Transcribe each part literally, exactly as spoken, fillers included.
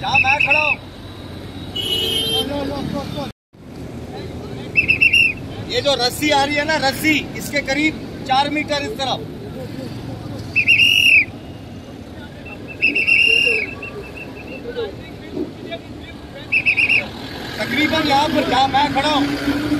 जहाँ मैं खड़ा हूँ, ये जो रस्सी आ रही है ना, रस्सी इसके करीब चार मीटर इस तरफ। तकरीबन यहाँ पर जहाँ मैं खड़ा हूँ,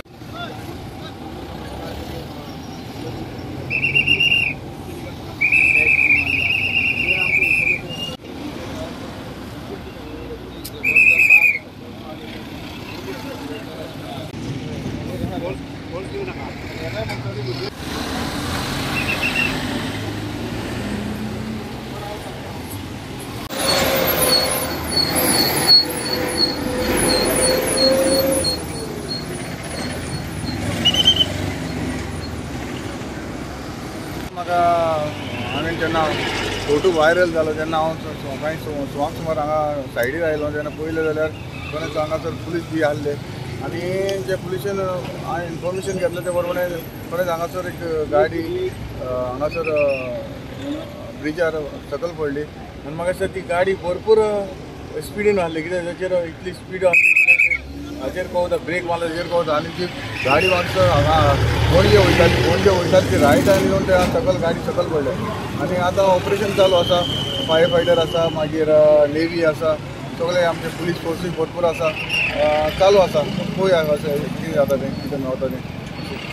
म्हाका हांवें जेन्ना फोटो वायरल जालो तेन्ना हांव सोमांय सोमांक सुमार हांगा सायडीर आयलो, तेन्ना पयलें जाल्यार कोणाच हांगासर पुलीस बी आसले आनी जे पुलिसेन हांवें इन्फॉर्मेशन घेतलें ते बरोबर कोणाच हांगासर एक गाडी हांगासर ब्रिजार सकल पडली आनी म्हाका दिसता ती गाडी भरपूर स्पीडीन आसली, कित्याक तेचेर इतली स्पीड आसली हाचेर कोवता, ब्रेक मारलो तेचेर कोवता आनी ती गाडी हांगासर हांगा पणजे वयता पणजे वयता ती रायट आनी येवन ते सकल गाडी सकल पडले आनी आतां ऑपरेशन चालू आसा, फायर फायटर आसा, मागीर नेवी आसा, सगळे आमचे पुलीस फोर्सूय भरपूर आसा, चालू आसा, पळोवया कशें कितें जाता तें, कितें मेळटा तें।